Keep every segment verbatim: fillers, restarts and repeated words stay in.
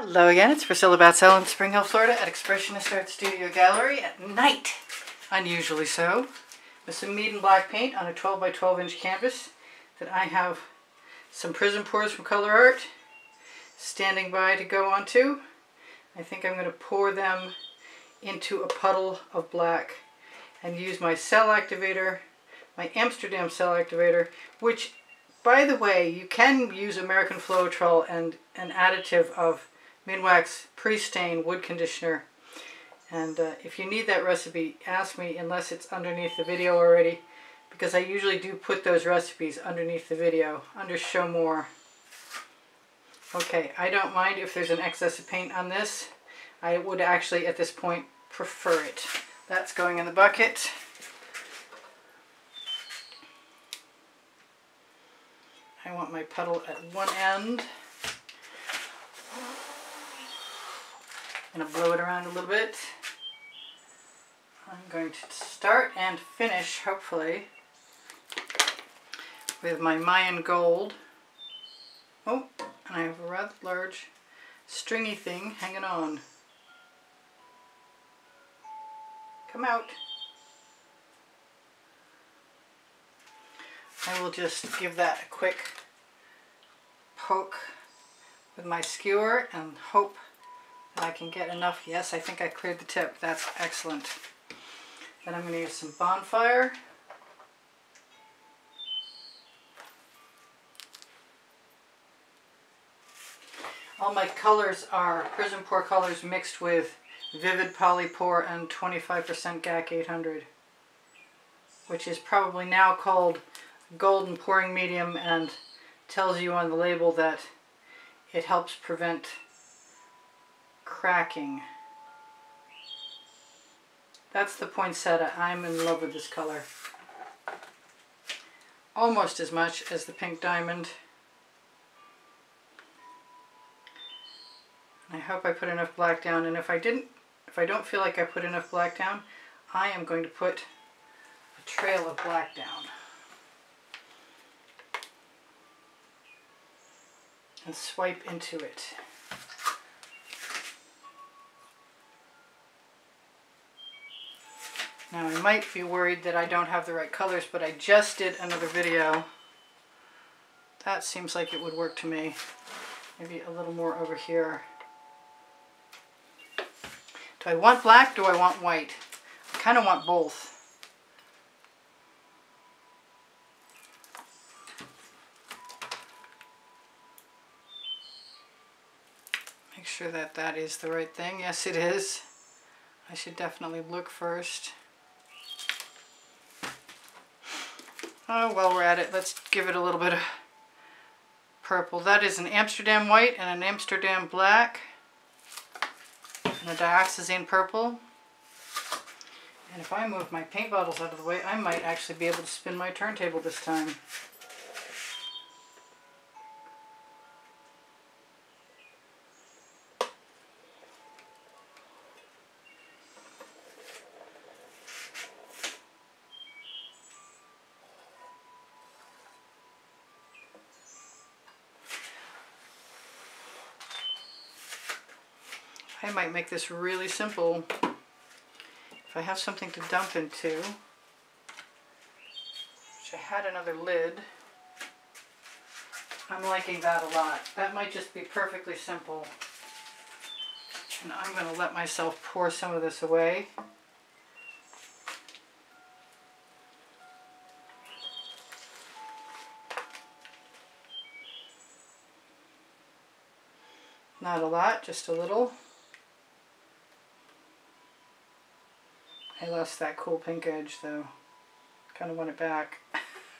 Hello again, it's Priscilla Batsell in Spring Hill, Florida at Expressionist Art Studio Gallery at night, unusually so, with some mead and black paint on a twelve by twelve inch canvas that I have some Prism Pours from Color Art standing by to go onto. I think I'm going to pour them into a puddle of black and use my cell activator, my Amsterdam cell activator, which, by the way, you can use American Floetrol and an additive of Minwax Pre-Stain Wood Conditioner. And uh, if you need that recipe, ask me, unless it's underneath the video already, because I usually do put those recipes underneath the video, under Show More. Okay, I don't mind if there's an excess of paint on this. I would actually, at this point, prefer it. That's going in the bucket. I want my puddle at one end. I'm going to blow it around a little bit. I'm going to start and finish, hopefully, with my Mayan gold. Oh, and I have a rather large stringy thing hanging on. Come out. I will just give that a quick poke with my skewer and hope that I can get enough. Yes, I think I cleared the tip. That's excellent. Then I'm going to use some bonfire. All my colors are Prism Pour colors mixed with Vivid Poly Pour and twenty-five percent G A C eight hundred, which is probably now called Golden Pouring Medium, and tells you on the label that it helps prevent cracking. That's the poinsettia. I'm in love with this color. Almost as much as the pink diamond. I hope I put enough black down, and if I didn't, if I don't feel like I put enough black down, I am going to put a trail of black down. And swipe into it. Now, I might be worried that I don't have the right colors, but I just did another video. That seems like it would work to me. Maybe a little more over here. Do I want black? Do I want white? I kind of want both. Make sure that that is the right thing. Yes, it is. I should definitely look first. Oh, while we're at it, let's give it a little bit of purple. That is an Amsterdam white and an Amsterdam black and a Dioxazine purple. And if I move my paint bottles out of the way, I might actually be able to spin my turntable this time. I might make this really simple. If I have something to dump into, which I had another lid, I'm liking that a lot. That might just be perfectly simple. And I'm going to let myself pour some of this away. Not a lot, just a little. I lost that cool pink edge though. Kind of want it back.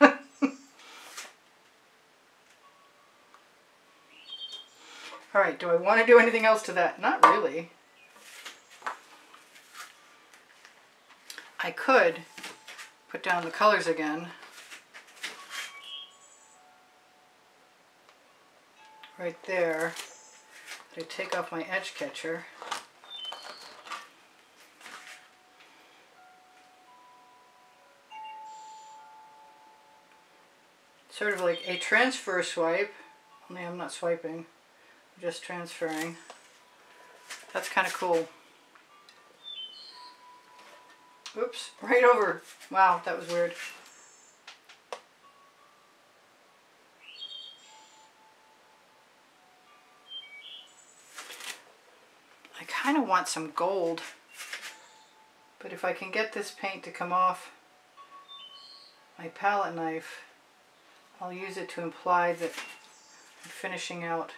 Alright, do I want to do anything else to that? Not really. I could put down the colors again. Right there. I take off my edge catcher. Sort of like a transfer swipe, only I'm not swiping, I'm just transferring. That's kind of cool. Oops, right over. Wow, that was weird. I kind of want some gold, but if I can get this paint to come off my palette knife, I'll use it to imply that I'm finishing out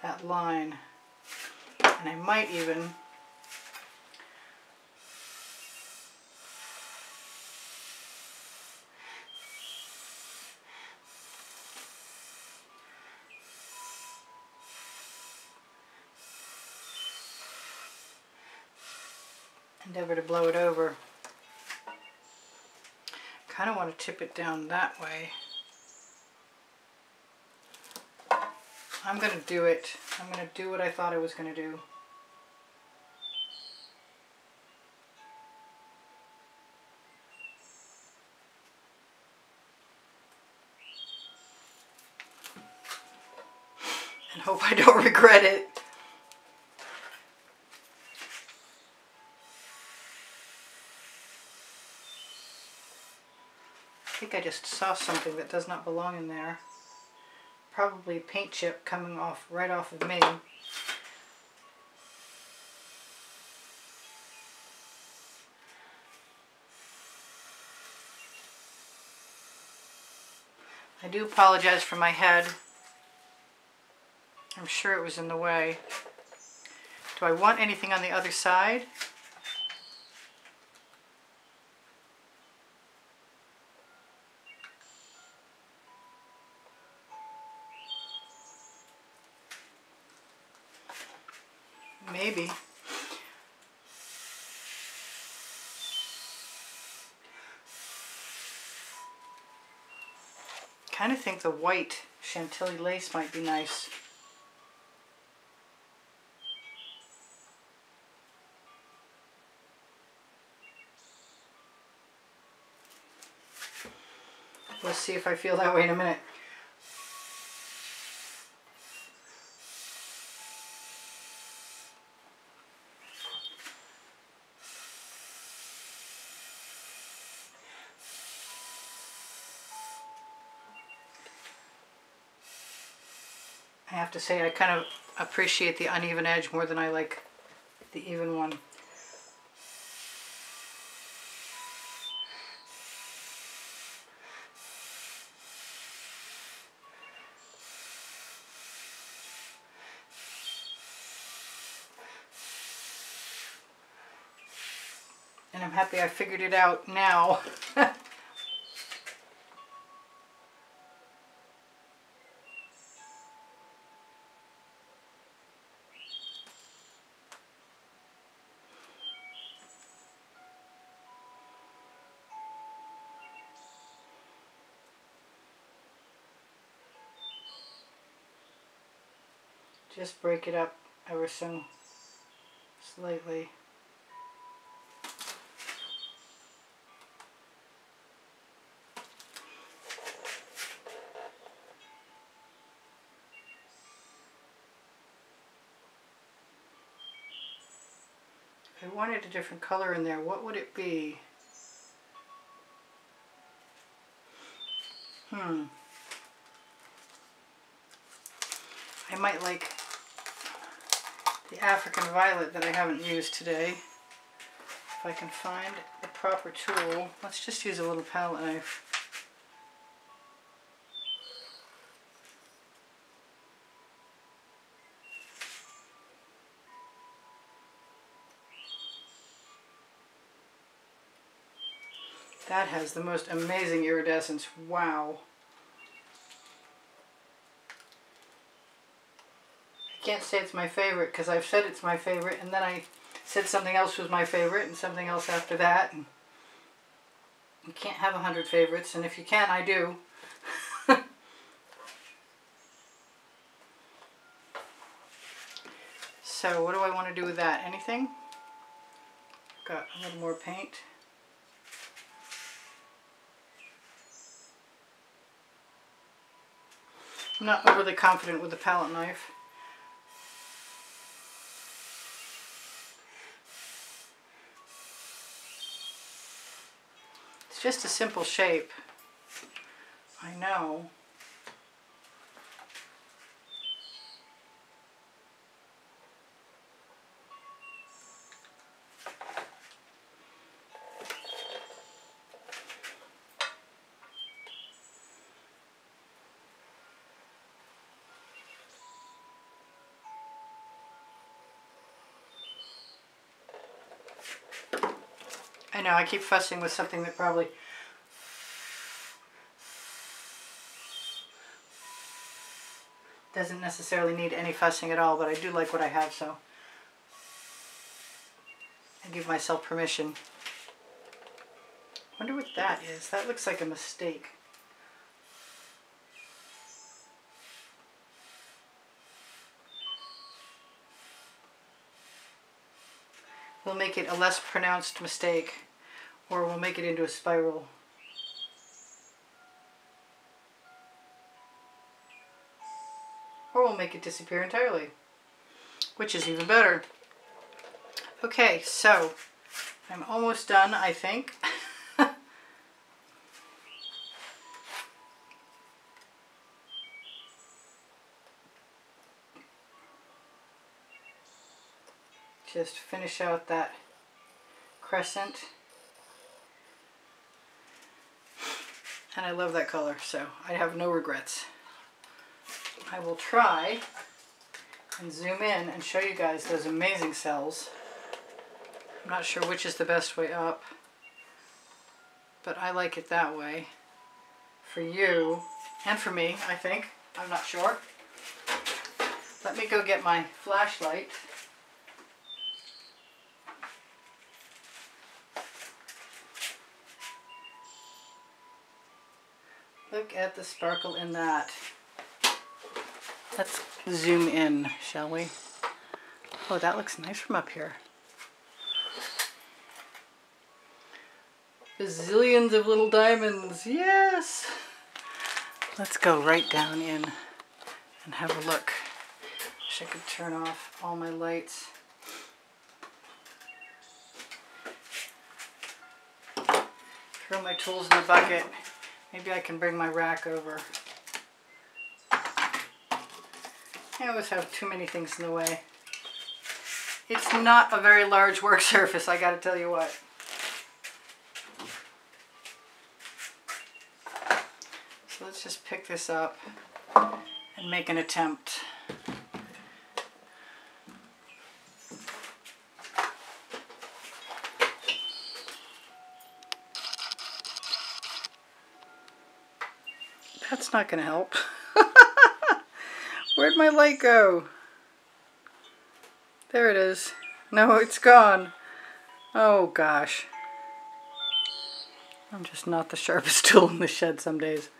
that line. And I might even endeavor to blow it over. Kind of want to tip it down that way. I'm going to do it. I'm going to do what I thought I was going to do. And hope I don't regret it. I think I just saw something that does not belong in there. Probably a paint chip coming off right off of me. I do apologize for my head. I'm sure it was in the way. Do I want anything on the other side? Maybe. Kind of think the white Chantilly lace might be nice. We'll see if I feel that way in a minute. I have to say I kind of appreciate the uneven edge more than I like the even one. And I'm happy I figured it out now. Just break it up ever so slightly. If I wanted a different color in there, what would it be? Hmm. I might like the African violet that I haven't used today. If I can find the proper tool, let's just use a little palette knife. That has the most amazing iridescence. Wow. I can't say it's my favorite because I've said it's my favorite and then I said something else was my favorite and something else after that. And you can't have a hundred favorites, and if you can, I do. So what do I want to do with that? Anything? Got a little more paint. I'm not overly confident with the palette knife. It's just a simple shape, I know. I know, I keep fussing with something that probably doesn't necessarily need any fussing at all, but I do like what I have, so I give myself permission. I wonder what that is. That looks like a mistake. We'll make it a less pronounced mistake, or we'll make it into a spiral. Or we'll make it disappear entirely, which is even better. Okay, so I'm almost done, I think. Just finish out that crescent. And I love that color, so I have no regrets. I will try and zoom in and show you guys those amazing cells. I'm not sure which is the best way up, but I like it that way for you and for me, I think. I'm not sure. Let me go get my flashlight. Look at the sparkle in that. Let's zoom in, shall we? Oh, that looks nice from up here. Bazillions of little diamonds, yes! Let's go right down in and have a look. Wish I could turn off all my lights. Throw my tools in the bucket. Maybe I can bring my rack over. I always have too many things in the way. It's not a very large work surface, I gotta tell you what. So let's just pick this up and make an attempt. That's not going to help. Where'd my light go? There it is. No, it's gone. Oh gosh. I'm just not the sharpest tool in the shed some days.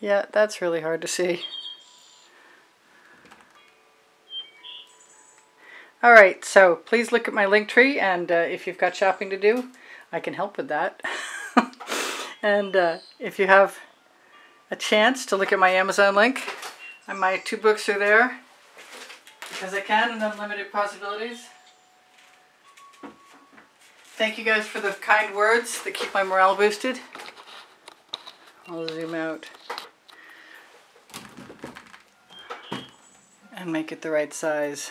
Yeah, that's really hard to see. Alright, so please look at my link tree, and uh, if you've got shopping to do, I can help with that. And uh, if you have a chance to look at my Amazon link, and my two books are there, because I can, and unlimited possibilities. Thank you guys for the kind words that keep my morale boosted. I'll zoom out and make it the right size.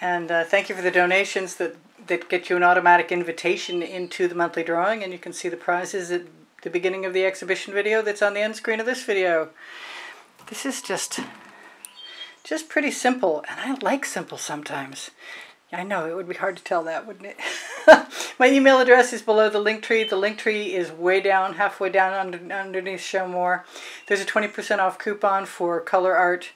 And uh, thank you for the donations that that get you an automatic invitation into the monthly drawing, and you can see the prizes at the beginning of the exhibition video that's on the end screen of this video. This is just just pretty simple, and I like simple sometimes. I know, it would be hard to tell that, wouldn't it? My email address is below the link tree. The link tree is way down, halfway down under, underneath Show More. There's a twenty percent off coupon for Color Art.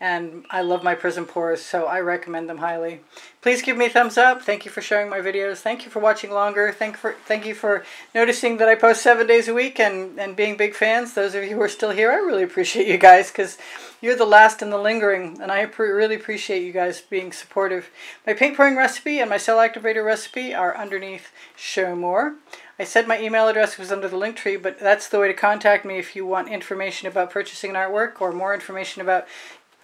And I love my Prism Pours, so I recommend them highly. Please give me a thumbs up. Thank you for sharing my videos. Thank you for watching longer. Thank, for, thank you for noticing that I post seven days a week and, and being big fans. Those of you who are still here, I really appreciate you guys, because you're the last and the lingering, and I really appreciate you guys being supportive. My paint pouring recipe and my cell activator recipe are underneath Show More. I said my email address was under the link tree, but that's the way to contact me if you want information about purchasing an artwork or more information about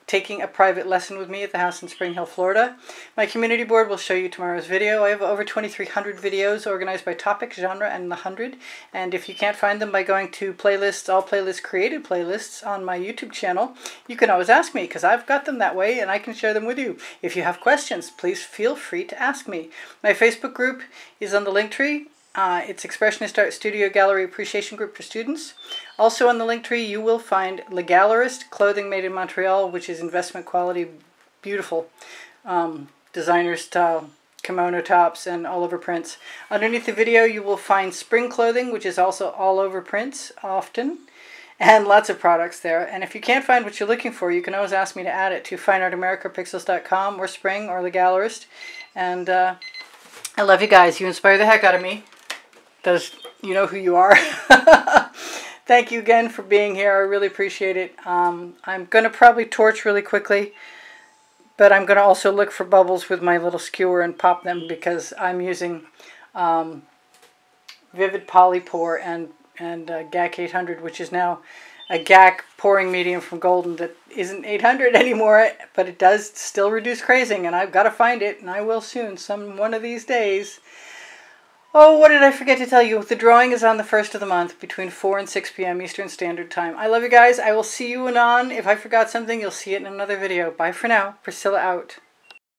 taking a private lesson with me at the house in Spring Hill, Florida. My community board will show you tomorrow's video. I have over twenty-three hundred videos organized by topic, genre, and the hundred. And if you can't find them by going to playlists, all playlists, created playlists on my YouTube channel, you can always ask me because I've got them that way and I can share them with you. If you have questions, please feel free to ask me. My Facebook group is on the link tree. Uh, it's Expressionist Art Studio Gallery Appreciation Group for Students. Also on the Linktree you will find Le Gallerist, clothing made in Montreal, which is investment quality, beautiful um, designer style kimono tops and all over prints. Underneath the video you will find spring clothing, which is also all over prints often, and lots of products there. And if you can't find what you're looking for, you can always ask me to add it to Fine Art America Pixels dot com or Spring or Le Gallerist. And uh, I love you guys. You inspire the heck out of me. Those, you know who you are. Thank you again for being here. I really appreciate it. Um, I'm going to probably torch really quickly, but I'm going to also look for bubbles with my little skewer and pop them because I'm using um, Vivid Poly Pour and, and uh, G A C eight hundred, which is now a G A C pouring medium from Golden that isn't eight hundred anymore, but it does still reduce crazing, and I've got to find it, and I will soon, some one of these days. Oh, what did I forget to tell you? The drawing is on the first of the month between four and six p m Eastern Standard Time. I love you guys. I will see you anon. If I forgot something, you'll see it in another video. Bye for now. Priscilla out.